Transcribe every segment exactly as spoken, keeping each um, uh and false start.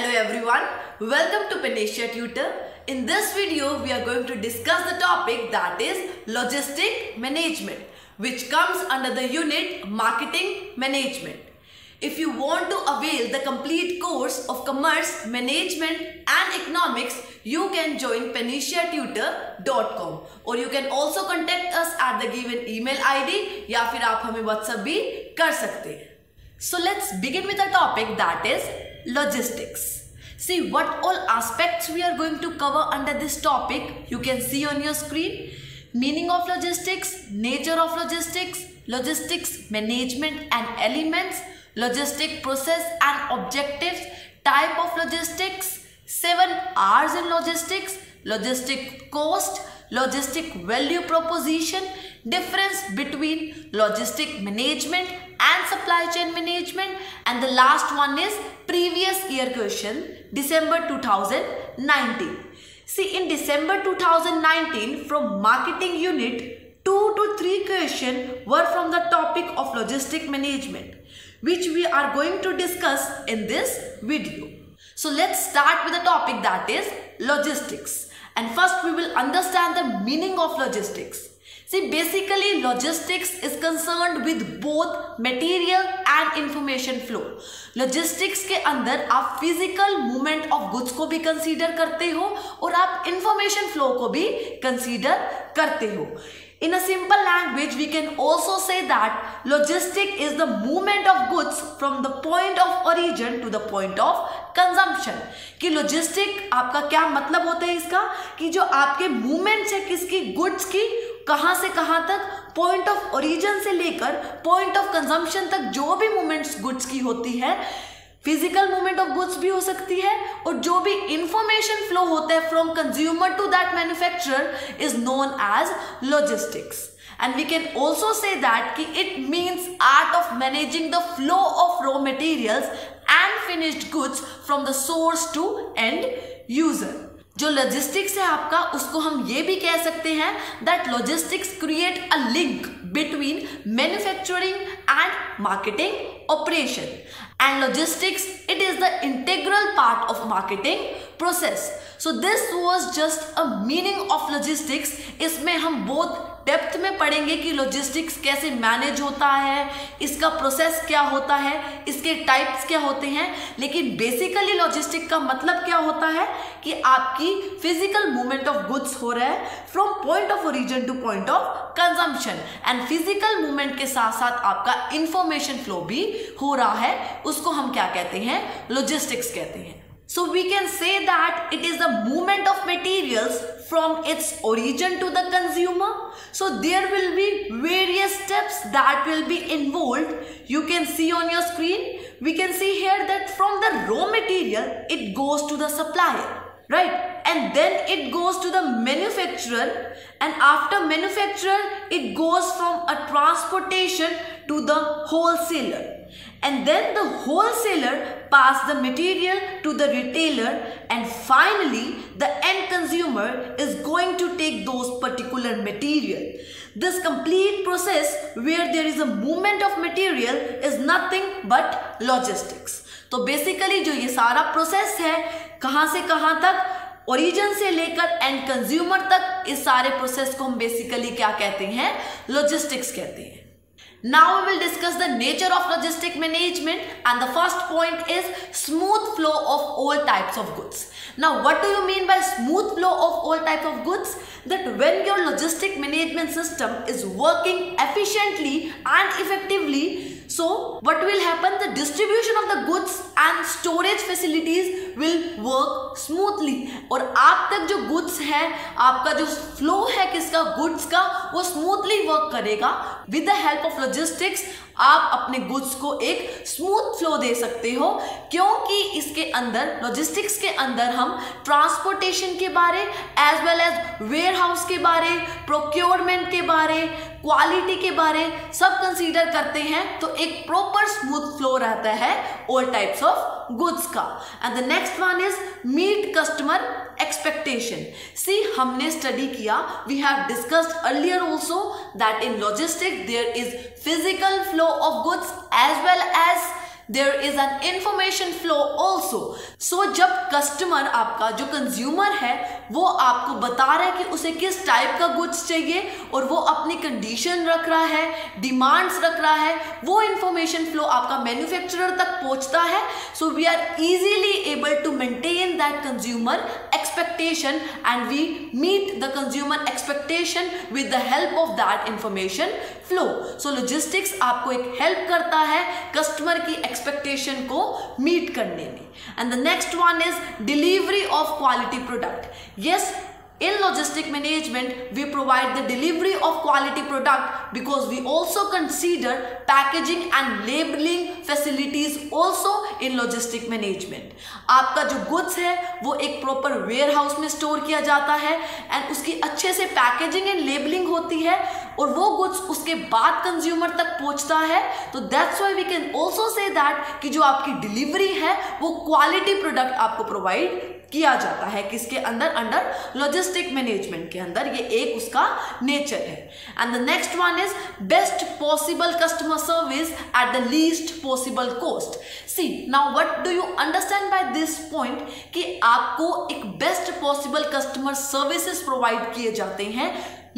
Hello everyone, welcome to Panacea Tutor. In this video, we are going to discuss the topic that is logistic management, which comes under the unit marketing management. If you want to avail the complete course of commerce, management and economics, you can join panacea tutor dot com or you can also contact us at the given email I D या फिर आप हमें WhatsApp भी कर सकते हैं. So let's begin with the topic that is logistics. See what all aspects we are going to cover under this topic. You can see on your screen. Meaning of logistics, nature of logistics, logistics management and elements, logistic process and objectives, type of logistics, seven R's in logistics, logistic cost, logistic value proposition, difference between logistic management and supply chain management, and the last one is previous year question, December two thousand nineteen. See, in December two thousand nineteen, from marketing unit, two to three questions were from the topic of logistic management, which we are going to discuss in this video. So let's start with the topic that is logistics. And first we will understand the meaning of logistics. See, basically logistics is concerned with both material and information flow. Logistics के अंदर आप physical movement of goods को भी consider करते हो और आप information flow को भी consider करते हो. In a simple language, we can also say that logistic is the movement of goods from the point of origin to the point of consumption. कि logistic आपका क्या मतलब होता है इसका कि जो आपके movement है किसकी goods की कहाँ से कहाँ तक point of origin से लेकर point of consumption तक जो भी movements goods की होती है, फिजिकल मूवमेंट ऑफ गुड्स भी हो सकती है, और जो भी इंफॉर्मेशन फ्लो होता है from consumer to that manufacturer is known as logistics. And we can also say that कि it means art of managing the flow of raw materials and finished goods from the source to end user. जो logistics है आपका उसको हम ये भी कह सकते हैं that logistics create a link between manufacturing and marketing operation. And logistics, it is the integral part of marketing process. So this was just a meaning of logistics. इसमें हम बहुत डेप्थ में पढ़ेंगे कि लॉजिस्टिक्स कैसे मैनेज होता है, इसका प्रोसेस क्या होता है, इसके टाइप्स क्या होते हैं, लेकिन बेसिकली लॉजिस्टिक का मतलब क्या होता है कि आपकी फिजिकल मूवमेंट ऑफ गुड्स हो रहा है from point of origin to point of consumption, and physical movement के साथ साथ आपका इंफॉर्मेशन फ्लो भी हो रहा है, उसको हम क्या कहते हैं, लॉजिस्टिक्स कहते हैं. So we can say that it is the movement of materials from its origin to the consumer. So there will be various steps that will be involved. You can see on your screen, we can see here that from the raw material, it goes to the supplier, right? And then it goes to the manufacturer, and after manufacturer, it goes from a transportation to the wholesaler. And then the wholesaler passes the material to the retailer, and finally the end consumer is going to take those particular material. This complete process where there is a movement of material is nothing but logistics. तो basically जो ये सारा process है कहाँ से कहाँ तक, origin से लेकर एंड कंज्यूमर तक, इस सारे प्रोसेस को हम बेसिकली क्या कहते हैं, लॉजिस्टिक्स कहते हैं. Now we will discuss the nature of logistic management, and the first point is smooth flow of all types of goods. Now what do you mean by smooth flow of all types of goods? That when your logistic management system is working efficiently and effectively, so what will happen, the distribution of the goods and storage facilities will work smoothly, और आप तक जो goods है, आपका जो flow है किसका, goods का, वो smoothly work करेगा. With the help of logistics आप अपने goods को एक smooth flow दे सकते हो, क्योंकि इसके अंदर logistics के अंदर हम transportation के बारे as well as warehouse के बारे, procurement के बारे, quality के बारे सब consider करते हैं, तो एक proper smooth flow रहता है all types of goods का. And the next one is meet customer expectation. See, हमने study किया, we have discussed earlier also that in logistics there is physical flow of goods as well as there is an information flow also. So जब customer आपका जो consumer है वो आपको बता रहा है कि उसे किस टाइप का गुड्स चाहिए और वो अपनी कंडीशन रख रहा है, डिमांड्स रख रहा है, वो इंफॉर्मेशन फ्लो आपका मैन्युफैक्चरर तक पहुंचता है। So we are easily able to maintain that consumer expectation and we meet the consumer expectation with the help of that information flow. So logistics आपको एक हेल्प करता है कस्टमर की एक्सपेक्टेशन को मीट करने में। And the next one is delivery of quality product. Yes, in logistic management we provide the delivery of quality product because we also consider packaging and labeling facilities also in logistic management। आपका जो goods है वो एक proper warehouse में store किया जाता है and उसकी अच्छे से packaging and labeling होती है और वो goods उसके बाद consumer तक पहुंचता है। तो that's why we can also say that कि जो आपकी delivery है वो quality product आपको provide किया जाता है। किसके अंदर? अंडर लॉजिस्टिक मैनेजमेंट के अंदर ये एक उसका नेचर है। And the next one is best possible customer service at the least possible cost. See now what do you understand by this point कि आपको एक best possible customer services provide किए जाते हैं,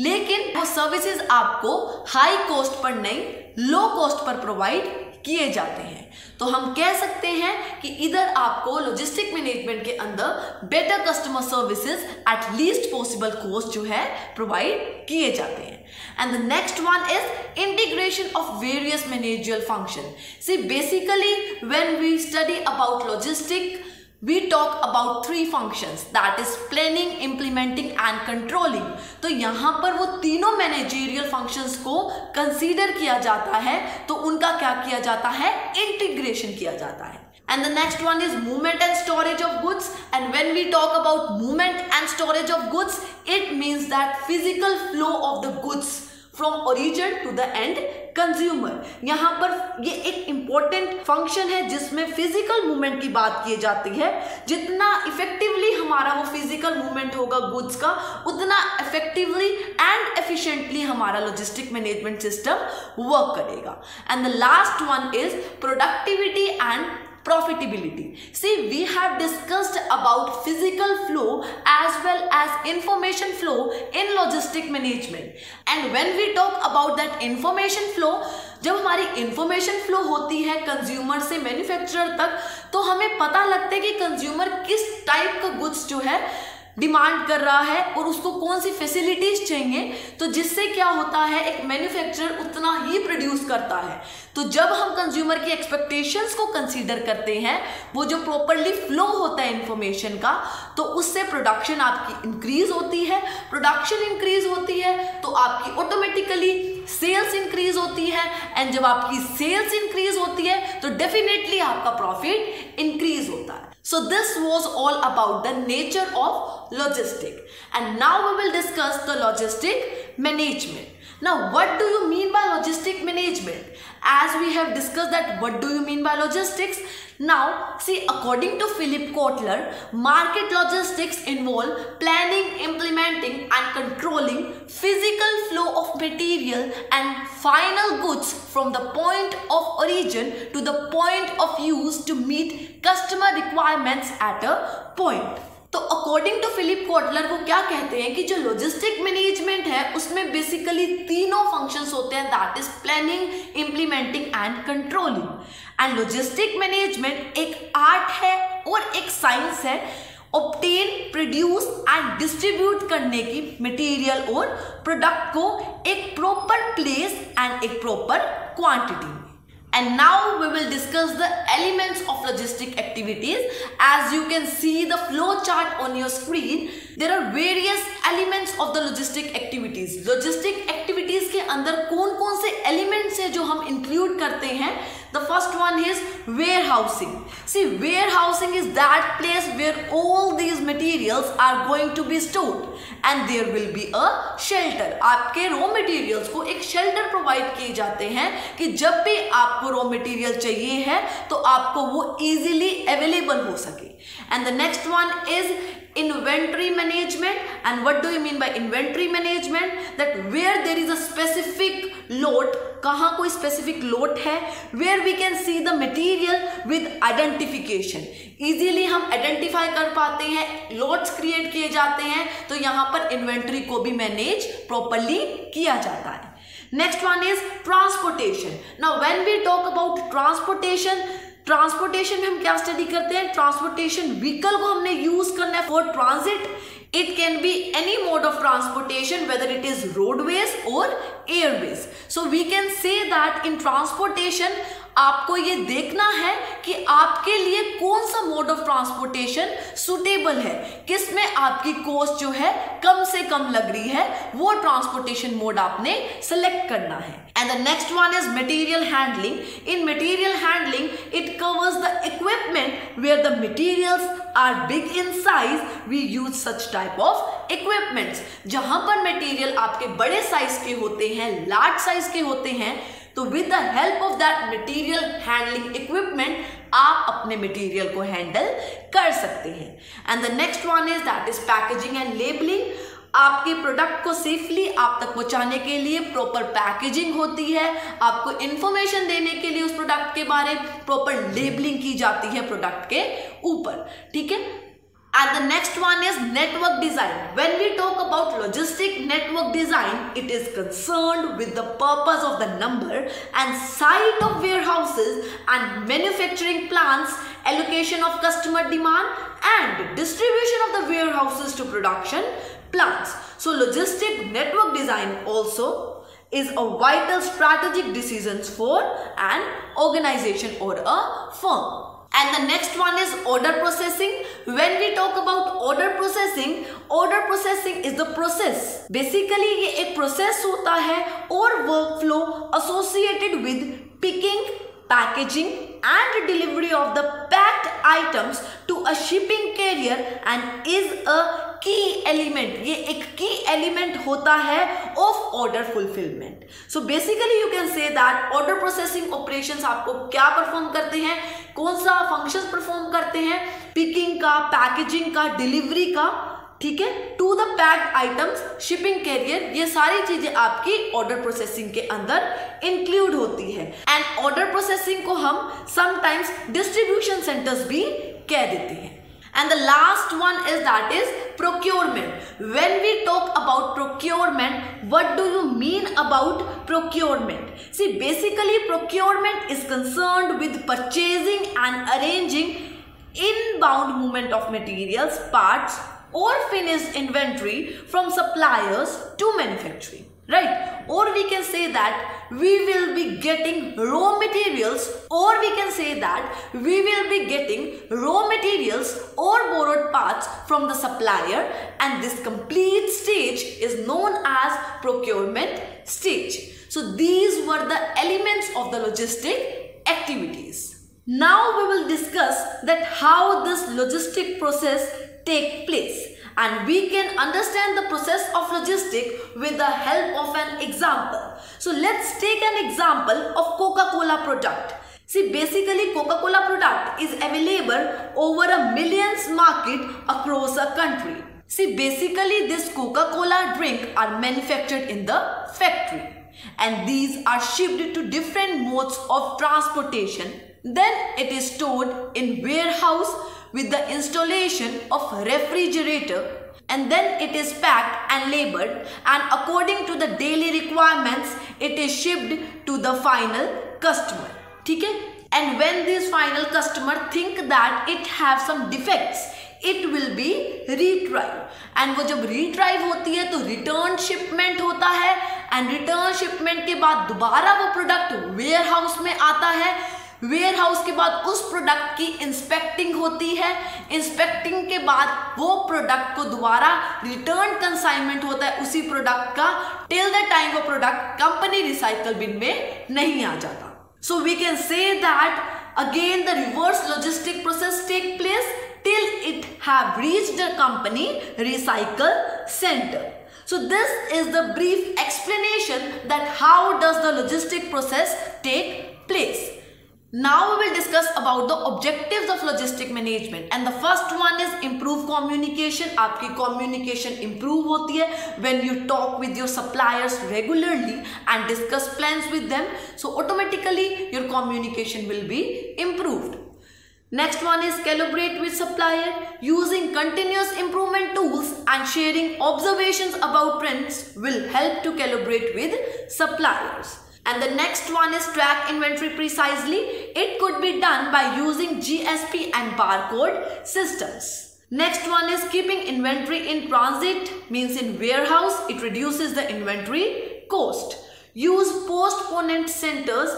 लेकिन वो सर्विसेज आपको हाई कॉस्ट पर नहीं, लो कॉस्ट पर प्रोवाइड किए जाते हैं। तो हम कह सकते हैं कि इधर आपको लॉजिस्टिक मैनेजमेंट के अंदर better customer services at least possible cost जो है प्रोवाइड किए जाते हैं। And the next one is integration of various managerial function. See basically when we study about logistic we talk about three functions that is planning, implementing and controlling। तो यहाँ पर वो तीनों managerial functions को consider किया जाता है, तो उनका क्या किया जाता है? Integration किया जाता है। And the next one is movement and storage of goods। And when we talk about movement and storage of goods, it means that physical flow of the goods from origin to the end consumer। यहाँ पर ये एक important function है जिसमें physical movement की बात की जाती है। जितना इफेक्टिवली हमारा वो फिजिकल मूवमेंट होगा गुड्स का, उतना इफेक्टिवली एंड एफिशिएंटली हमारा लॉजिस्टिक मैनेजमेंट सिस्टम वर्क करेगा। And the last one is productivity and profitability। See, we have discussed about physical flow as well as information flow in logistic management। And when we talk about that information flow, जब हमारी information flow होती है consumer से manufacturer तक, तो हमें पता लगता है कि कंज्यूमर किस टाइप का गुड्स जो है डिमांड कर रहा है और उसको कौन सी फैसिलिटीज चाहिए। तो जिससे क्या होता है, एक मैन्युफैक्चरर उतना ही प्रोड्यूस करता है। तो जब हम कंज्यूमर की एक्सपेक्टेशंस को कंसीडर करते हैं, वो जो प्रॉपर्ली फ्लो होता है इंफॉर्मेशन का, तो उससे प्रोडक्शन आपकी इंक्रीज होती है। प्रोडक्शन इंक्रीज होती है तो आपकी ऑटोमेटिकली सेल्स इंक्रीज होती है। एंड जब आपकी सेल्स इंक्रीज होती है तो डेफिनेटली आपका प्रॉफिट इंक्रीज होता है। So this was all about the nature of logistic, and now we will discuss the logistic management। Now what do you mean by logistic management? As we have discussed that what do you mean by logistics? Now see, according to Philip Kotler, market logistics involve planning, implementing and controlling physical flow of material and final goods from the point of origin to the point of use to meet customer requirements at a point। तो according to Philip Kotler को क्या कहते हैं कि जो logistic management है उसमें basically तीनों फंक्शंस होते हैं, that is planning, implementing and controlling. And logistic management एक आर्ट है और एक साइंस है ऑब्टेन, प्रोड्यूस एंड डिस्ट्रीब्यूट करने की मटेरियल और प्रोडक्ट को एक प्रॉपर प्लेस एंड एक प्रॉपर क्वांटिटी में। And now we will discuss the elements of logistic activities। As you can see the flow chart on your screen, there are various elements of the logistic activities। Logistic activities के अंदर कौन कौन से elements हैं जो हम include करते हैं? The first one is warehousing। See, warehousing is that place where all these materials are going to be stored and there will be a shelter। आपके raw materials को एक shelter provide किए जाते हैं कि जब भी आपको raw material चाहिए है तो आपको वो easily available हो सके। And the next one is inventory management. And what do you mean by inventory management? That where there is a specific lot, कहाँ कोई specific lot है, where we can see the material with identification. Easily हम identify कर पाते हैं, lots create किए जाते हैं, तो यहाँ पर inventory को भी manage properly किया जाता है. Next one is transportation. Now when we talk about transportation, transportation में हम क्या स्टडी करते हैं, ट्रांसपोर्टेशन व्हीकल को हमने यूज करना है for transit. It can be any mode of transportation, whether it is roadways और airways. So we can say that in transportation आपको ये देखना है कि आपके लिए कौन सा मोड ऑफ ट्रांसपोर्टेशन सुटेबल है, किस में आपकी कॉस्ट जो है कम से कम लग रही है, वो ट्रांसपोर्टेशन मोड आपने सेलेक्ट करना है. And the next one is material handling. In material handling it covers the equipment where the materials are big in size, we use such type of equipments. जहां पर मटेरियल आपके बड़े size के होते हैं, लार्ज साइज के होते हैं, तो with the help of that material handling equipment आप अपने मटेरियल को हैंडल कर सकते हैं. And the next one is that is packaging and labelling. आपके प्रोडक्ट को सेफली आप तक पहुंचाने के लिए प्रॉपर पैकेजिंग होती है, आपको इंफॉर्मेशन देने के लिए उस प्रोडक्ट के बारे प्रॉपर लेबलिंग की जाती है प्रोडक्ट के ऊपर, ठीक है. And the next one is network design. When we talk about logistic network design, it is concerned with the purpose of the number and site of warehouses and manufacturing plants, allocation of customer demand and distribution of the warehouses to production plants. So logistic network design also is a vital strategic decisions for an organization or a firm. And the next one is order processing. When we talk about order processing, order processing is the process. Basically ये एक process होता है और workflow associated with picking, packaging and delivery of the packed items to a shipping carrier and is a key element. ये एक key element होता है of order fulfillment. So basically you can say that order processing operations आपको क्या perform करते हैं, कौन सा functions perform करते हैं, picking का, packaging का, delivery का, ठीक है, to the packed items, shipping carrier, ये सारी चीजें आपकी ऑर्डर प्रोसेसिंग के अंदर इंक्लूड होती है. एंड ऑर्डर प्रोसेसिंग को हम समटाइम्स डिस्ट्रीब्यूशन सेंटर्स भी कह देते हैं. And the last one is that is procurement. When we talk about procurement, what do you mean about procurement? See, basically procurement is concerned with purchasing and arranging inbound movement of materials, parts or finished inventory from suppliers to manufacturing, right? Or we can say that we will be getting raw materials, or we can say that we will be getting raw materials or borrowed parts from the supplier, and this complete stage is known as procurement stage. So these were the elements of the logistic activities. Now we will discuss that how this logistic process take place. And we can understand the process of logistics with the help of an example. So let's take an example of Coca-Cola product. See, basically Coca-Cola product is available over a millions market across a country. See, basically this Coca-Cola drink are manufactured in the factory. And these are shipped to different modes of transportation. Then it is stored in warehouse with the installation of refrigerator, and then it is packed and labeled, and according to the daily requirements it is shipped to the final customer, ठीक है. And when this final customer think that it have some defects, it will be retrieved. And वो जब retrieve होती है तो return shipment होता है, and return shipment के बाद दोबारा वो product warehouse में आता है. वेयरहाउस के बाद उस प्रोडक्ट की इंस्पेक्टिंग होती है, इंस्पेक्टिंग के बाद वो प्रोडक्ट को दोबारा रिटर्न कंसाइनमेंट होता है उसी प्रोडक्ट का, टिल द टाइम वो प्रोडक्ट कंपनी रिसाइकल बिन में नहीं आ जाता. So we can say that again the reverse logistic process take place till it have reached the company recycle centre. So this is the brief explanation that how does the logistic process take place. Now we will discuss about the objectives of logistic management, and the first one is improve communication. आपकी communication improve होती है when you talk with your suppliers regularly and discuss plans with them, so automatically your communication will be improved. Next one is collaborate with supplier, using continuous improvement tools and sharing observations about trends will help to collaborate with suppliers. And the next one is track inventory precisely. It could be done by using G S P and barcode systems. Next one is keeping inventory in transit, means in warehouse. It reduces the inventory cost. Use postponement centers.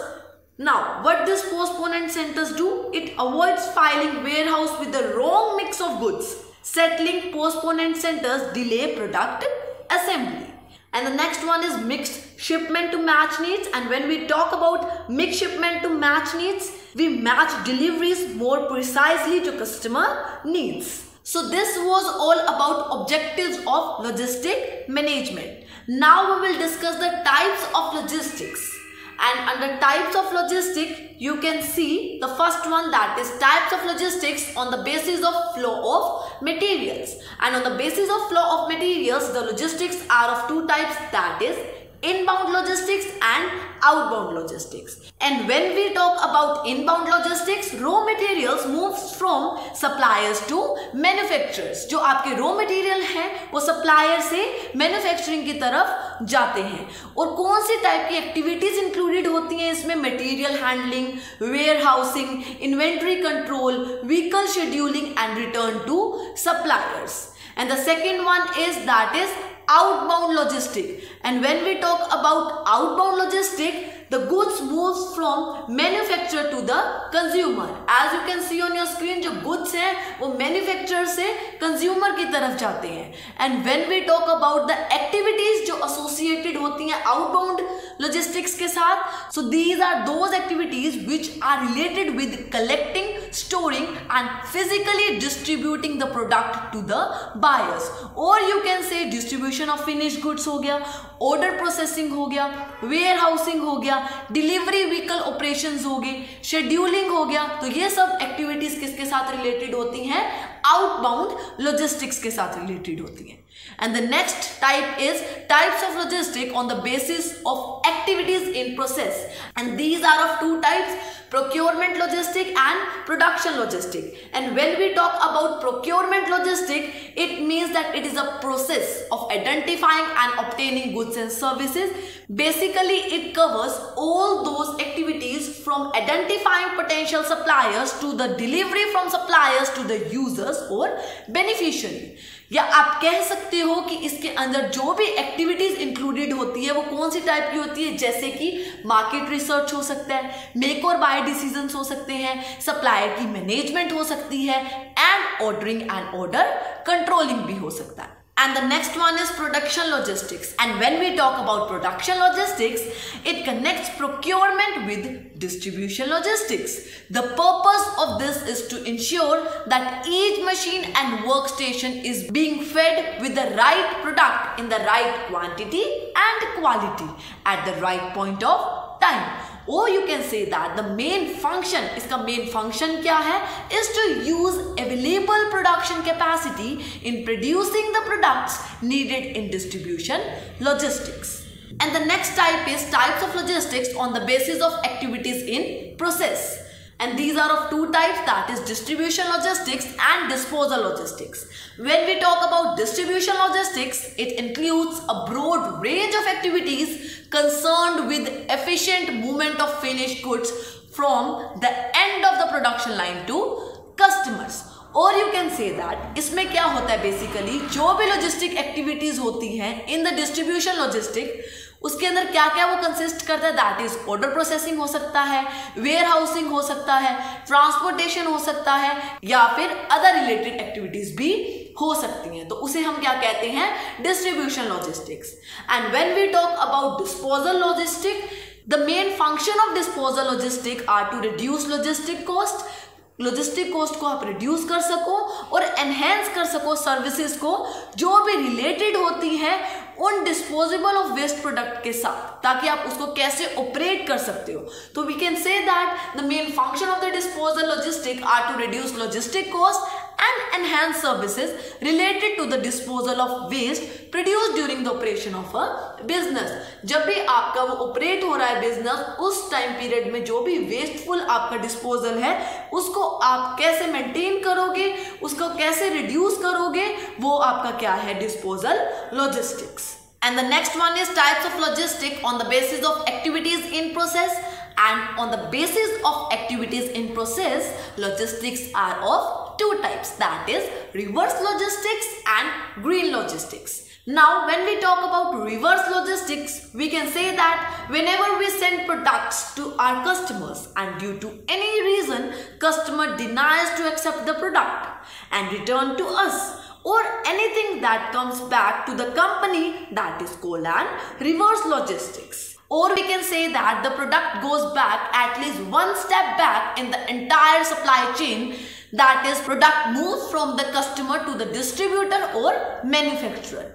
Now, what this postponement centers do? It avoids filing warehouse with the wrong mix of goods. Settling postponement centers delay product assembly. And the next one is mixed shipment to match needs. And when we talk about mixed shipment to match needs, we match deliveries more precisely to customer needs. So this was all about objectives of logistic management. Now we will discuss the types of logistics. And under types of logistics, you can see the first one, that is types of logistics on the basis of flow of materials. And on the basis of flow of materials, the logistics are of two types, that is inbound logistics and outbound logistics. And when we talk about inbound logistics, raw materials moves from suppliers to manufacturers. जो आपके raw material हैं वो supplier से manufacturing की तरफ जाते हैं. और कौन सी type की activities included होती हैं इसमें? Material handling, warehousing, inventory control, vehicle scheduling and return to suppliers. And the second one is that is outbound logistic. And when we talk about outbound logistic, the goods moves from manufacturer to the consumer. As you can see on your screen, जो goods हैं वो manufacturer से consumer की तरफ जाते हैं. And when we talk about the activities जो associated होती हैं outbound logistics के साथ, so these are those activities which are related with collecting, storing and physically distributing the product to the buyers, or you can say distribution of finished goods हो गया, order processing हो गया, warehousing हो गया, delivery vehicle operations हो गए, scheduling हो गया. तो ये सब activities किसके साथ related होती हैं? Outbound logistics के साथ related होती हैं. And the next type is types of logistics on the basis of activities in process, and these are of two types, procurement logistic and production logistic. And when we talk about procurement logistic, it means that it is a process of identifying and obtaining goods and services. Basically it covers all those activities from identifying potential suppliers to the delivery from suppliers to the users or beneficiary. या आप कह सकते हो कि इसके अंदर जो भी एक्टिविटीज इंक्लूडेड होती है वो कौन सी टाइप की होती है, जैसे कि मार्केट रिसर्च हो सकता है, मेक और बाय डिसीजंस हो सकते हैं, सप्लायर की मैनेजमेंट हो सकती है, and ordering and order controlling भी हो सकता है. And the next one is production logistics. And when we talk about production logistics, it connects procurement with distribution logistics. The purpose of this is to ensure that each machine and workstation is being fed with the right product in the right quantity and quality at the right point of time. Or you can say that the main function, इसका main function क्या है, is to use available production capacity in producing the products needed in distribution logistics. And the next type is types of logistics on the basis of activities in process. And these are of two types, that is distribution logistics and disposal logistics. When we talk about distribution logistics, it includes a broad range of activities concerned with efficient movement of finished goods from the end of the production line to customers. और you can say that इसमें क्या होता है, basically जो भी logistic activities होती हैं in the distribution logistic, उसके अंदर क्या क्या वो कंसिस्ट करता है, दैट इज ऑर्डर प्रोसेसिंग हो सकता है, वेयर हाउसिंग हो सकता है, ट्रांसपोर्टेशन हो सकता है, या फिर अदर रिलेटेड एक्टिविटीज भी हो सकती हैं. तो उसे हम क्या कहते हैं? Distribution logistics. And when we talk about disposal logistic, the main function of disposal logistic are to reduce logistic cost, logistic cost को आप रिड्यूस कर सको और एनहेंस कर सको सर्विसेज को जो भी रिलेटेड होती हैं उन डिस्पोजेबल ऑफ वेस्ट प्रोडक्ट के साथ, ताकि आप उसको कैसे ऑपरेट कर सकते हो। तो we can say that the main function of the disposal logistic are to reduce logistic cost and enhance services related to the disposal of waste produced during the operation of a business। जब भी आपका वो operate हो रहा है business, उस time period में जो भी वेस्टफुल आपका डिस्पोजल है उसको आप कैसे मेंटेन करोगे, उसको कैसे रिड्यूस करोगे, वो आपका क्या है disposal logistics. And the next one is types of logistic on the basis of activities in process. And on the basis of activities in process, logistics are of two types, that is reverse logistics and green logistics. Now when we talk about reverse logistics, we can say that whenever we send products to our customers and due to any reason customer denies to accept the product and return to us or anything that comes back to the company, that is called an reverse logistics. Or we can say that the product goes back at least one step back in the entire supply chain, that is product moves from the customer to the distributor or manufacturer.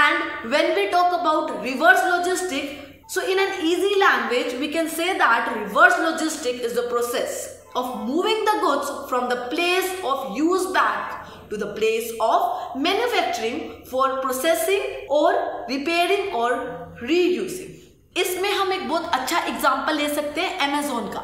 And when we talk about reverse logistics, so in an easy language we can say that reverse logistics is the process of moving the goods from the place of use back to the place of manufacturing for processing or repairing or reusing. इसमें हम एक बहुत अच्छा example ले सकते हैं Amazon का।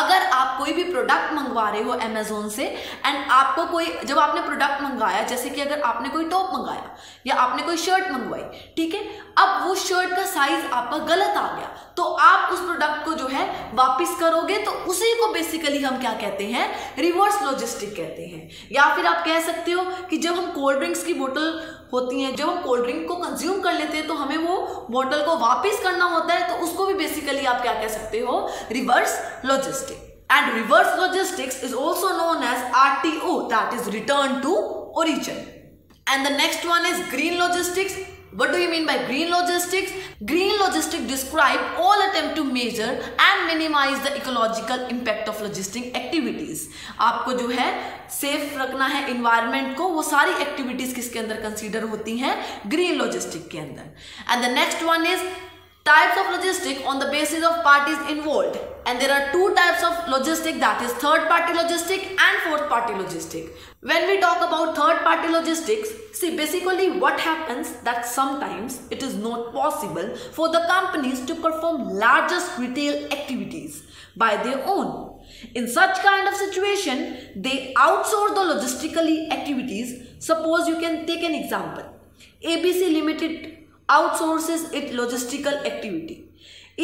अगर आप कोई भी प्रोडक्ट मंगवा रहे हो अमेजोन से एंड आपको कोई, जब आपने प्रोडक्ट मंगाया, जैसे कि अगर आपने कोई टॉप मंगाया या आपने कोई शर्ट मंगवाई, ठीक है, अब वो शर्ट का साइज आपका गलत आ गया तो आप उस प्रोडक्ट को जो है वापस करोगे, तो उसी को बेसिकली हम क्या कहते हैं रिवर्स लॉजिस्टिक कहते हैं। या फिर आप कह सकते हो कि जब हम कोल्ड ड्रिंक्स की बोतल होती हैं, जब हम कोल्ड ड्रिंक को कंज्यूम कर लेते हैं तो हमें वो बोतल को वापस करना होता है, तो उसको भी बेसिकली आप क्या कह सकते हो reverse logistic. And reverse logistics is also known as R T O, that is return to origin. And the next one is green logistics. What do you mean by green logistics? Green logistics describe all attempt to measure and minimize the ecological impact of logistic activities। आपको जो है safe रखना है environment को, वो सारी activities किसके अंदर consider होती हैं green logistics के अंदर। And the next one is types of logistics on the basis of parties involved, and there are two types of logistics, that is third party logistics and fourth party logistics. When we talk about third party logistics, see basically what happens that sometimes it is not possible for the companies to perform largest retail activities by their own. In such kind of situation they outsource the logistically activities. Suppose you can take an example, A B C Limited outsources it logistical activity.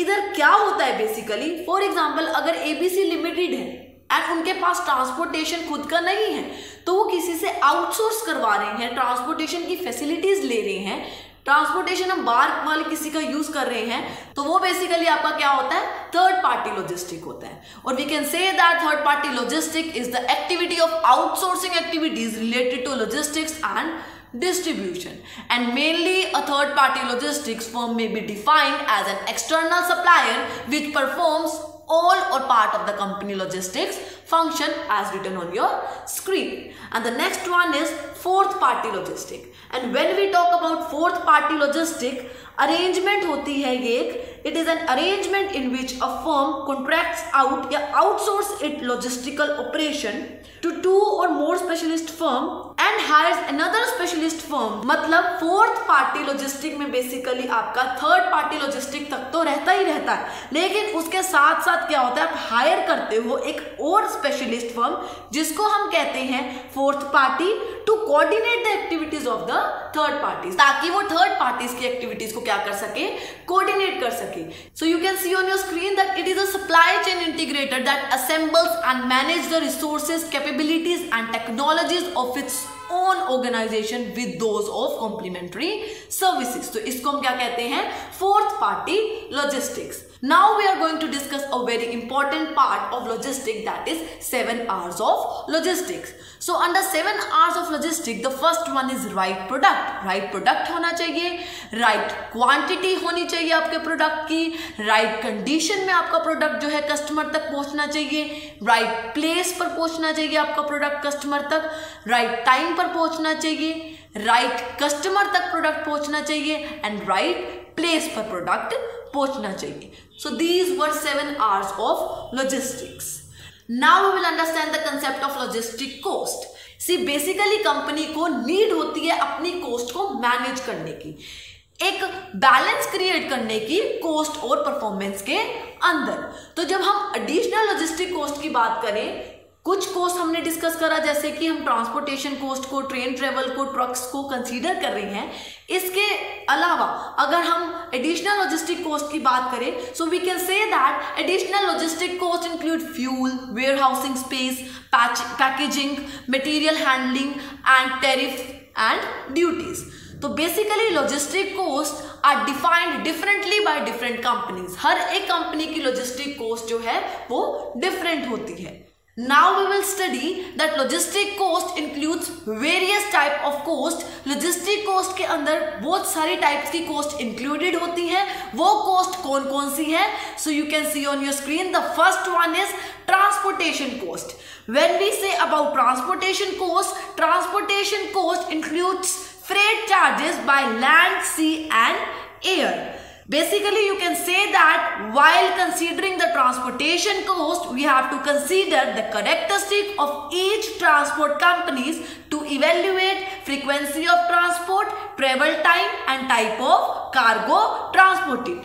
इधर क्या होता है basically, for example अगर ABC limited है and उनके पास transportation खुद का नहीं है तो वो किसी से आउटसोर्स करवा रहे हैं, ट्रांसपोर्टेशन की फैसिलिटीज ले रहे हैं, ट्रांसपोर्टेशन हम बाहर वाले किसी का यूज कर रहे हैं, तो वो बेसिकली आपका क्या होता है थर्ड पार्टी लॉजिस्टिक होता है। और we can say that third party logistic is the activity of outsourcing activities related to logistics and distribution, and mainly a third party logistics firm may be defined as an external supplier which performs all or part of the company logistics function as written on your screen. And the next one is fourth party logistic, and when we talk about fourth party logistic arrangement hoti hai ye ek, it is an arrangement in which a firm contracts out ya outsource its logistical operation to two or more specialist firm and hires another specialist firm। मतलब fourth party logistic में basically आपका third party logistic तक तो रहता ही रहता है, लेकिन उसके साथ साथ क्या होता है आप हायर करते हो एक और स्पेशलिस्ट फर्म जिसको हम कहते हैं fourth party, to coordinate the activities of the third parties, ताकि वो थर्ड पार्टीज की एक्टिविटीज को क्या कर सके कोऑर्डिनेट कर सके। So you can see on your screen that it is a supply chain integrator that assembles and manage the resources, capabilities and technologies of its own organisation with those of complementary services. तो इसको हम क्या कहते हैं fourth party logistics. Now we are going to discuss a very important part of logistics, that is seven R's of logistics. So under seven R's of logistics, the first one is right product. Right product होना चाहिए, right quantity होनी चाहिए आपके product की, right condition में आपका product जो है कस्टमर तक पहुंचना चाहिए, right place पर पहुंचना चाहिए आपका प्रोडक्ट कस्टमर तक, right time पर पहुंचना चाहिए, right कस्टमर तक प्रोडक्ट पहुंचना चाहिए and right place पर प्रोडक्ट पहुंचना चाहिए. So these were seven R's of logistics. Now we will understand the concept of logistic cost. See, basically company को need होती है अपनी cost को manage करने की, एक balance create करने की cost और performance के अंदर. तो जब हम additional logistic cost की बात करें, कुछ कोस्ट हमने डिस्कस करा, जैसे कि हम ट्रांसपोर्टेशन कोस्ट को, ट्रेन ट्रेवल को, ट्रक्स को कंसीडर कर रहे हैं. इसके अलावा अगर हम एडिशनल लॉजिस्टिक कोस्ट की बात करें, so we can say that additional logistic cost include fuel, warehousing space, packaging, material handling and tariff and duties. तो basically logistic cost are defined differently by different companies. हर एक company की logistic coast जो है वो different होती है. Now we will study that logistic cost includes various type of cost. Logistic cost के अंदर बहुत सारी types की cost included होती है. वो cost कौन कौन सी है? So you can see on your screen the first one is transportation cost. When we say about transportation cost, transportation cost includes freight charges by land, sea and air. Basically, you can say that while considering the transportation cost, we have to consider the characteristic of each transport companies to evaluate frequency of transport, travel time and type of cargo transported.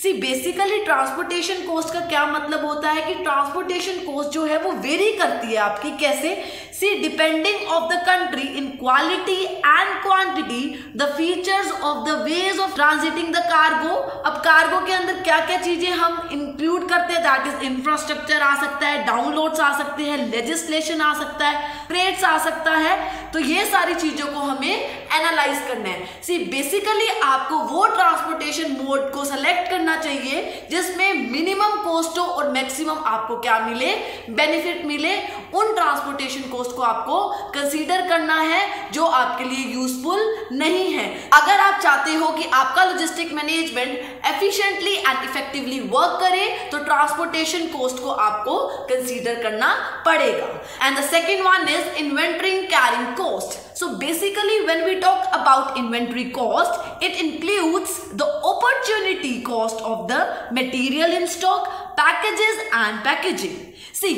See basically transportation cost का क्या मतलब होता है कि transportation coast जो है वो very करती है आपकी. कैसे? See depending of the country in quality and quantity, the features of the ways of transiting the cargo. अब कार्गो के अंदर क्या क्या चीजें हम इंक्लूड करते हैं, दैट इज इंफ्रास्ट्रक्चर आ सकता है, डाउनलोड्स आ सकते हैं, लेजिस्लेशन आ सकता है, रेट्स आ सकता है. तो ये सारी चीजों को हमें एनालाइज करना है. सी बेसिकली आपको वो ट्रांसपोर्टेशन मोड को सेलेक्ट करना चाहिए जिसमें मिनिमम कोस्ट हो और मैक्सिमम आपको क्या मिले, बेनिफिट मिले. उन ट्रांसपोर्टेशन कोस्ट को आपको कंसीडर करना है जो आपके लिए यूजफुल नहीं है. अगर आप चाहते हो कि आपका logistic management efficiently and effectively work करे, तो ट्रांसपोर्टेशन कोस्ट को आपको कंसीडर करना पड़ेगा. And the second one is inventoring carrying cost. So basically when we talk about inventory cost, it includes the opportunity cost of the material in stock, packages and packaging. See,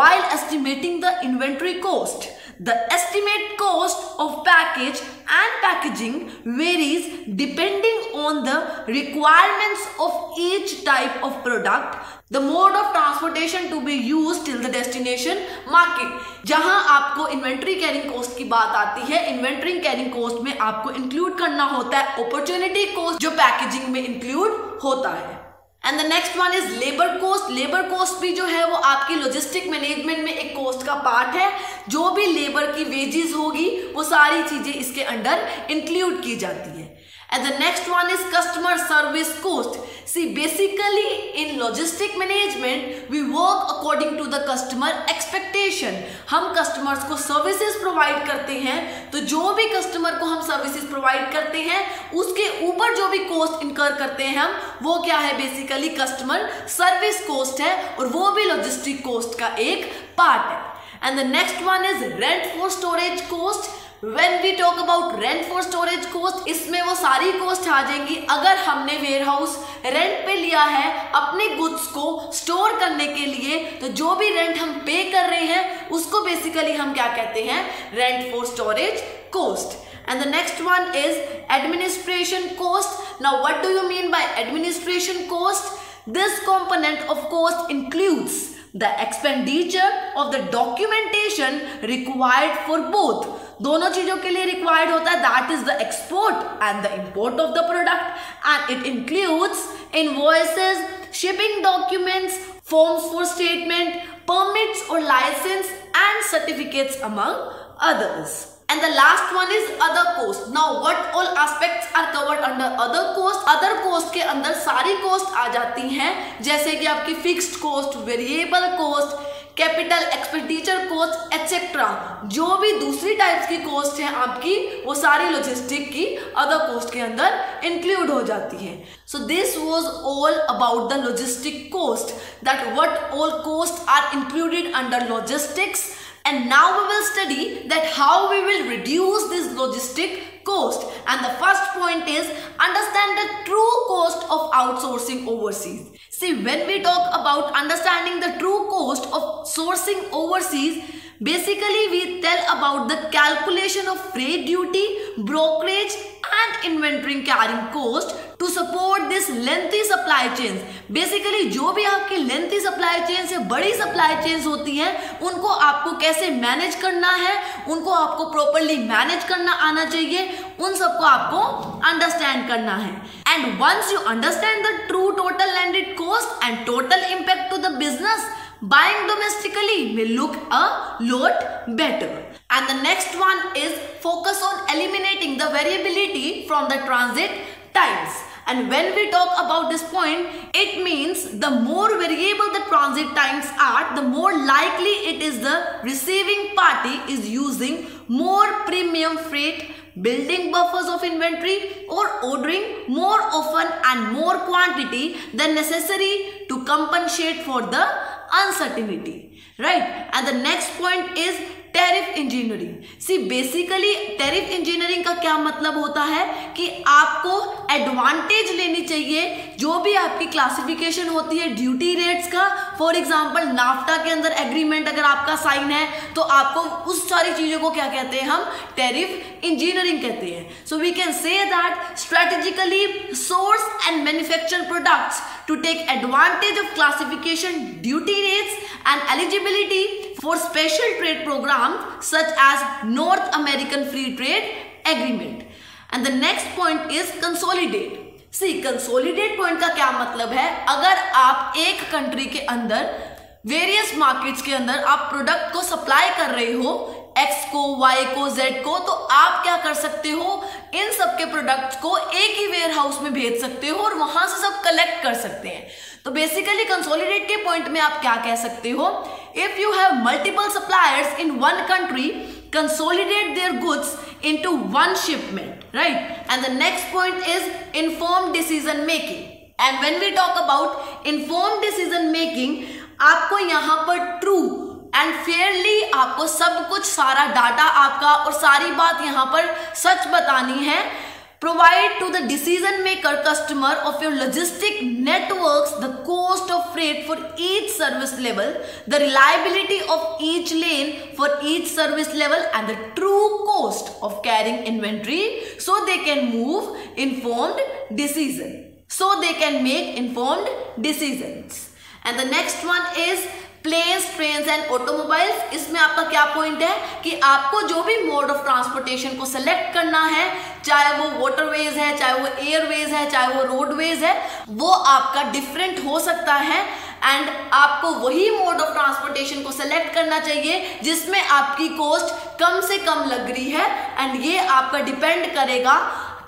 while estimating the inventory cost, the estimate cost of package and packaging varies depending on the requirements of each type of product, the mode of transportation to be used till the destination market. जहां आपको inventory carrying cost की बात आती है, inventory carrying cost में आपको include करना होता है अपॉर्चुनिटी कॉस्ट जो पैकेजिंग में इंक्लूड होता है. And the next one is labour cost. Labour cost भी जो है वो आपकी लॉजिस्टिक मैनेजमेंट में एक कोस्ट का पार्ट है. जो भी लेबर की वेजेस होगी वो सारी चीजें इसके अंडर इंक्लूड की जाती है. And the next one is customer service cost. See, basically in logistic management we work according to the customer expectation. हम customers को services provide करते हैं, तो जो भी customer को हम services provide करते हैं उसके ऊपर जो भी cost incur करते हैं हम, वो क्या है, basically customer service cost है और वो भी logistic cost का एक part है. And the next one is rent for storage cost. When we talk about rent for storage cost, इसमें वो सारी cost आ जाएंगी. अगर हमने warehouse rent पे लिया है अपने goods को store करने के लिए, तो जो भी rent हम pay कर रहे हैं उसको basically हम क्या कहते हैं, rent for storage cost. And the next one is administration cost. Now what do you mean by administration cost? This component of cost includes the expenditure of the documentation required for both. दोनों चीजों के लिए required होता है, that is the export and the import of the product. And it includes invoices, shipping documents, forms for statement, permits और licence and certificates among others. And the last one is other cost. Now what all aspects are covered under other cost? Other cost के अंदर सारी cost आ जाती हैं, जैसे कि आपकी fixed cost, variable cost, capital expenditure cost etcetera, जो भी दूसरी टाइप्स की कोस्ट है आपकी, वो सारी लॉजिस्टिक की अदर कोस्ट के अंदर इंक्लूड हो जाती है. So this was all about the logistic cost, that what all cost are included under logistics. And now we will study that how we will reduce this logistic cost. And the first point is understand the true cost of outsourcing overseas. See, when we talk about understanding the true cost of sourcing overseas, basically we tell about the calculation of freight duty, brokerage and inventory carrying cost to support this lengthy supply chains. Basically जो भी आपकी lengthy supply chains है, बड़ी supply chains होती हैं, उनको आपको कैसे manage करना है, उनको आपको properly manage करना आना चाहिए, उन सबको आपको understand करना है. And once you understand the true total landed cost and total impact to the business, buying domestically may look a lot better. And the next one is focus on eliminating the variability from the transit times. And when we talk about this point, it means the more variable the transit times are, the more likely it is the receiving party is using more premium freight, building buffers of inventory or ordering more often and more quantity than necessary to compensate for the uncertainty, right? And the next point is tariff engineering. See, basically tariff engineering का क्या मतलब होता है कि आपको advantage लेनी चाहिए. जो भी आपकी क्लासिफिकेशन होती है ड्यूटी रेट्स का, फॉर एग्जांपल नाफ्टा के अंदर एग्रीमेंट अगर आपका साइन है, तो आपको उस सारी चीज़ों को क्या कहते हैं, हम टैरिफ इंजीनियरिंग कहते हैं. So we can say that strategically source and manufacture products to take advantage of classification, duty rates and eligibility for special trade programs such as North American Free Trade Agreement. And the next point is consolidate. See, consolidate point का क्या मतलब है, अगर आप एक country के अंदर various markets के अंदर आप प्रोडक्ट को सप्लाई कर रहे हो X को, Y को, Z को, तो आप क्या कर सकते हो, इन सबके प्रोडक्ट्स को एक ही वेयर हाउस में भेज सकते हो और वहां से सब कलेक्ट कर सकते हैं. तो बेसिकली कंसोलिडेट के पॉइंट में आप क्या कह सकते हो, if you have multiple suppliers in one country, consolidate their goods into one shipment, right. And the next point is informed decision making. And when we talk about informed decision making, आपको यहाँ पर true and Fairlie आपको सब कुछ, सारा data आपका और सारी बात यहाँ पर सच बतानी है. Provide to the decision maker customer of your logistic networks the cost of freight for each service level, the reliability of each lane for each service level and the true cost of carrying inventory, so they can move informed decision, so they can make informed decisions. And the next one is planes, trains and automobiles. इसमें आपका क्या point है कि आपको जो भी mode of transportation को select करना है, चाहे वो वाटरवेज है, चाहे वो एयरवेज है, चाहे वो रोडवेज है, वो आपका डिफरेंट हो सकता है. एंड आपको वही मोड ऑफ ट्रांसपोर्टेशन को सेलेक्ट करना चाहिए जिसमें आपकी कॉस्ट कम से कम लग रही है. एंड ये आपका डिपेंड करेगा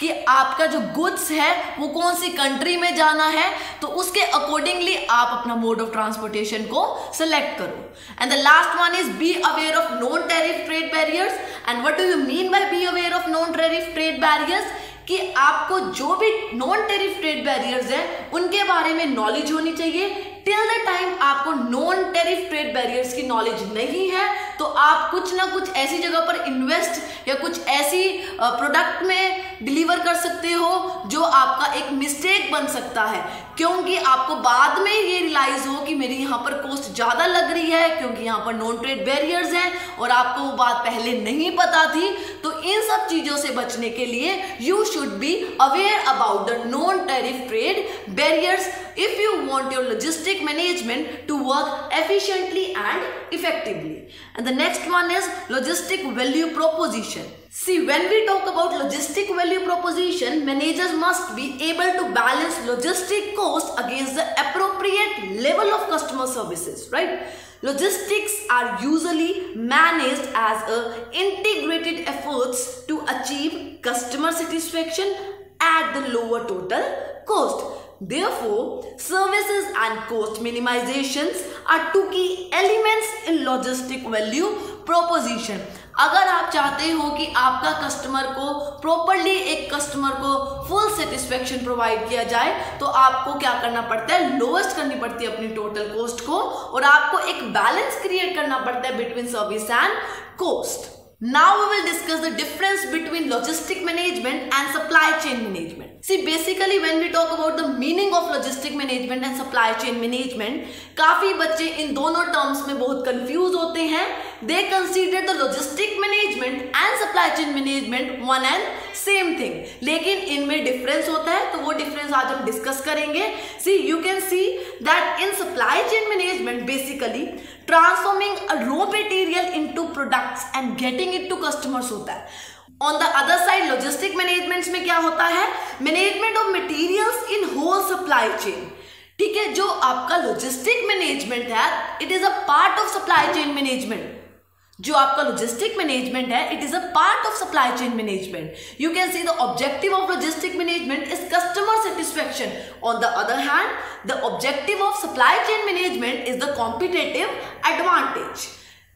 कि आपका जो गुड्स है वो कौन सी कंट्री में जाना है, तो उसके अकॉर्डिंगली आप अपना मोड ऑफ ट्रांसपोर्टेशन को सेलेक्ट करो. And the last one is be aware of non tariff trade barriers. And what do you mean by be aware of non tariff trade barriers, कि आपको जो भी नॉन टैरिफ ट्रेड बैरियर्स हैं उनके बारे में नॉलेज होनी चाहिए. टिल द टाइम आपको नॉन टैरिफ ट्रेड बैरियर्स की नॉलेज नहीं है, तो आप कुछ ना कुछ ऐसी जगह पर इन्वेस्ट या कुछ ऐसी प्रोडक्ट में डिलीवर कर सकते हो जो आपका एक मिस्टेक बन सकता है, क्योंकि आपको बाद में ये रियलाइज हो कि मेरी यहाँ पर कॉस्ट ज़्यादा लग रही है क्योंकि यहाँ पर नॉन ट्रेड बैरियर्स हैं और आपको वो बात पहले नहीं पता थी. तो इन सब चीज़ों से बचने के लिए you should be aware about the non tariff trade barriers if you want your logistic management to work efficiently and effectively. And the next one is logistic value proposition. See, when we talk about logistic value proposition, managers must be able to balance logistic cost against the appropriate appropriate level of customer services, right? Logistics are usually managed as a integrated efforts to achieve customer satisfaction at the lower total cost. Therefore, services and cost minimizations are two key elements in logistic value proposition. अगर आप चाहते हो कि आपका customer को properly एक customer को full satisfaction provide किया जाए तो आपको क्या करना पड़ता है, लोवेस्ट करनी पड़ती है अपनी टोटल कॉस्ट को और आपको एक बैलेंस क्रिएट करना पड़ता है between service and cost. Now we will discuss the difference between logistic management and supply chain management. See, basically when we talk about the meaning of logistic management and supply chain management, काफी बच्चे इन दोनों terms में बहुत confused होते हैं. They consider the logistic management and supply chain management one and same thing. लेकिन इनमें difference होता है, तो वो difference आज हम discuss करेंगे. See, you can see that in supply chain management, basically transforming a raw material into products and getting it to customers होता है. On the other side, logistic management में क्या होता है, management of materials in whole supply chain. ठीक है, जो आपका logistic management है, it is a part of supply chain management. जो आपका logistic management है, it is a part of supply chain management. You can see the objective of logistic management is customer satisfaction. On the other hand, the objective of supply chain management is the competitive advantage.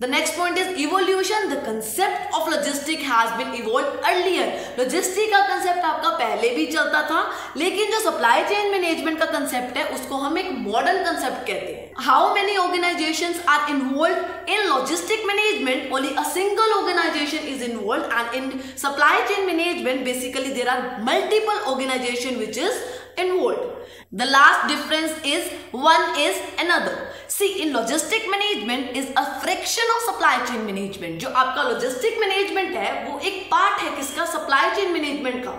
The next point is evolution. The concept of logistics has been evolved earlier. Logistics का concept आपका पहले भी चलता था, लेकिन जो supply chain management का concept है, उसको हम एक modern concept कहते हैं. How many organizations are involved in logistic management? Only a single organization is involved, and in supply chain management, basically there are multiple organizations which is involved. The last difference is one is another. See, in logistic management is a fraction of supply chain management. जो आपका logistic management है वो एक part है किसका, supply chain management का.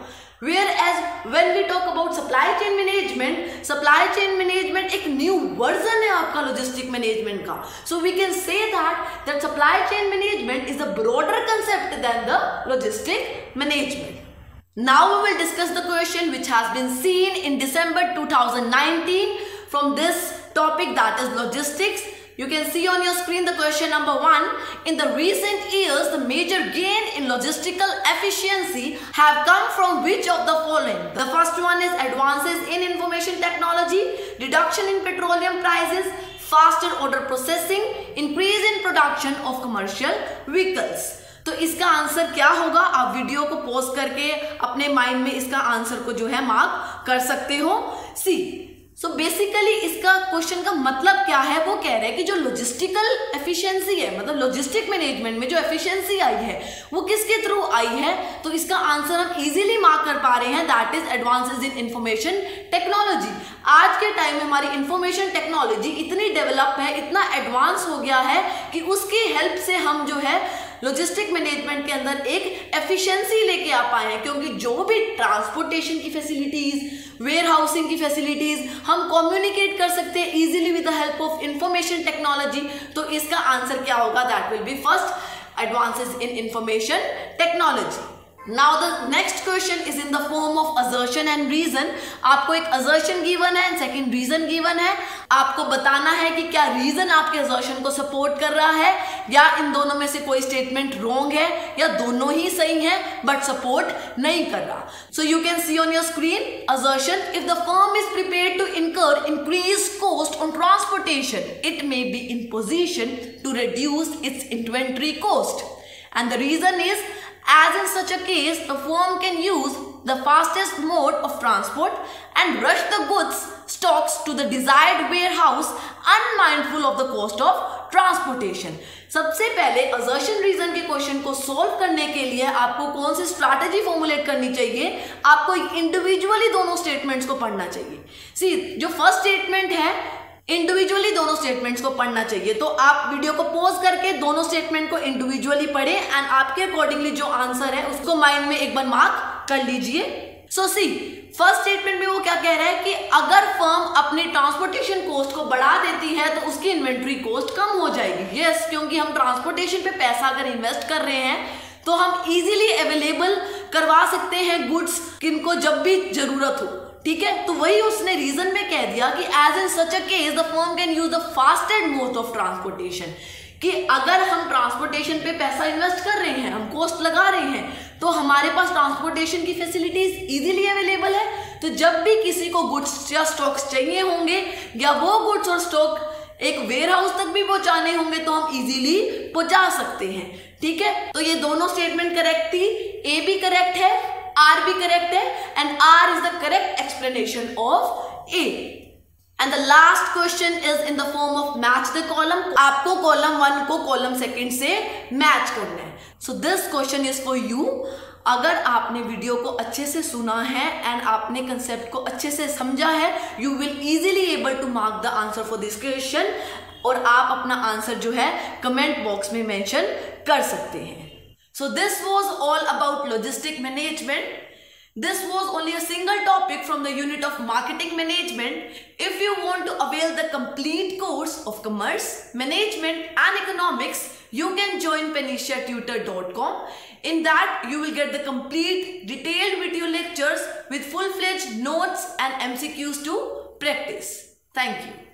Whereas when we talk about supply chain management, supply chain management एक new version है आपका logistic management का. So we can say that that supply chain management is a broader concept than the logistic management. Now we will discuss the question which has been seen in December two thousand nineteen from this topic, that is logistics. You can see on your screen the question number one. In the recent years, the major gain in logistical efficiency have come from which of the following? The first one is advances in information technology, reduction in petroleum prices, faster order processing, increase in production of commercial vehicles. तो इसका answer क्या होगा, आप video को pause करके अपने mind में इसका आंसर को जो है मार्क कर सकते हो. सी, सो बेसिकली इसका क्वेश्चन का मतलब क्या है, वो कह रहे हैं कि जो लॉजिस्टिकल एफिशिएंसी है, मतलब लॉजिस्टिक मैनेजमेंट में जो एफिशिएंसी आई है वो किसके थ्रू आई है, तो इसका आंसर हम इजीली मार्क कर पा रहे हैं, that is advances in information technology. आज के टाइम में हमारी इंफॉर्मेशन टेक्नोलॉजी इतनी डेवलप है, इतना एडवांस हो गया है कि उसकी हेल्प से हम जो है लॉजिस्टिक मैनेजमेंट के अंदर एक एफिशिएंसी लेके आ पाए हैं, क्योंकि जो भी ट्रांसपोर्टेशन की फैसिलिटीज, वेयर हाउसिंग की फैसिलिटीज हम कम्युनिकेट कर सकते हैं easily with the help of information technology. तो इसका आंसर क्या होगा, that will be first advances in information technology. Now the next question is in the form of assertion and reason. आपको एक assertion given है and second reason given है. आपको बताना है कि क्या reason आपके assertion को support कर रहा है या इन दोनों में से कोई statement wrong है या दोनों ही सही है but support नहीं कर रहा. So you can see on your screen assertion. If the firm is prepared to incur increased cost on transportation, it may be in position to reduce its inventory cost. And the reason is, as in such a case, the firm can use the fastest mode of transport and rush the goods stocks to the desired warehouse, unmindful of the cost of transportation. सबसे पहले assertion reason के question को solve करने के लिए आपको कौन सी strategy formulate करनी चाहिए, आपको इंडिविजुअली दोनों स्टेटमेंट्स को पढ़ना चाहिए. See, जो फर्स्ट स्टेटमेंट है इंडिविजुअली दोनों स्टेटमेंट्स को पढ़ना चाहिए, तो आप वीडियो को पॉज करके दोनों स्टेटमेंट को इंडिविजुअली पढ़ें एंड आपके अकॉर्डिंगली जो आंसर है उसको माइंड में एक बार मार्क कर लीजिए. सो सी, फर्स्ट स्टेटमेंट में वो क्या कह रहा है कि अगर फर्म अपने ट्रांसपोर्टेशन कॉस्ट को बढ़ा देती है तो उसकी इन्वेंट्री कॉस्ट कम हो जाएगी. यस yes, क्योंकि हम ट्रांसपोर्टेशन पे पैसा अगर इन्वेस्ट कर रहे हैं तो हम इजीली अवेलेबल करवा सकते हैं गुड्स किनको जब भी जरूरत हो. ठीक है, तो वही उसने रीजन में कह दिया कि as in such a case the firm can use the fastest mode of transportation, कि अगर हम ट्रांसपोर्टेशन पे पैसा इन्वेस्ट कर रहे हैं, हम कॉस्ट लगा रहे हैं, तो हमारे पास ट्रांसपोर्टेशन की फैसिलिटीज इजीली अवेलेबल है। तो जब भी किसी को गुड्स या स्टॉक्स चाहिए होंगे या वो गुड्स और स्टॉक एक वेयर हाउस तक भी पहुंचाने होंगे तो हम इजीली पहुंचा सकते हैं। ठीक है, तो ये दोनों स्टेटमेंट करेक्ट थी, ए भी करेक्ट है, आर भी करेक्ट है, and R is the correct explanation of A. And the last question is in the form of match the column. आपको column one को column second से match करना है। So this question is for you. अगर आपने video को अच्छे से सुना है and आपने कंसेप्ट को अच्छे से समझा है, you will easily able to mark the answer for this question. और आप अपना आंसर जो है कमेंट बॉक्स में मेंशन कर सकते हैं। So this was all about logistic management. This was only a single topic from the unit of marketing management. If you want to avail the complete course of commerce, management and economics, you can join panacea tutor dot com. In that, you will get the complete detailed video lectures with full-fledged notes and M C Qs to practice. Thank you.